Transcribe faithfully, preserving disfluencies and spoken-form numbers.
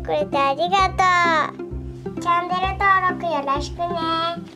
てくれてありがとう。チャンネル登録よろしくね。